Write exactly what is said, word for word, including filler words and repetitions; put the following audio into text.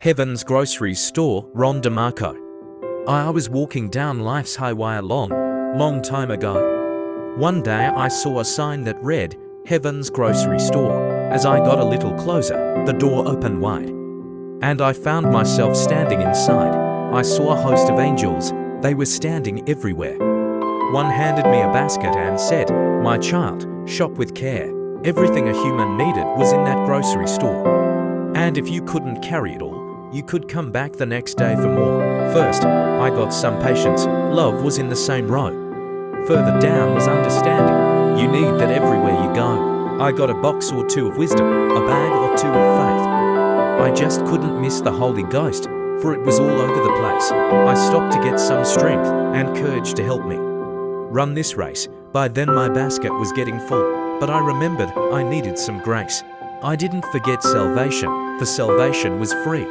Heaven's Grocery Store, Ron DeMarco. I was walking down life's highway a long, long time ago. One day I saw a sign that read, Heaven's Grocery Store. As I got a little closer, the door opened wide, and I found myself standing inside. I saw a host of angels. They were standing everywhere. One handed me a basket and said, My child, shop with care. Everything a human needed was in that grocery store. And if you couldn't carry it all, you could come back the next day for more. First, I got some patience. Love was in the same row. Further down was understanding. You need that everywhere you go. I got a box or two of wisdom, a bag or two of faith. I just couldn't miss the Holy Ghost, for it was all over the place. I stopped to get some strength and courage to help me run this race. By then my basket was getting full, but I remembered I needed some grace. I didn't forget salvation, for salvation was free.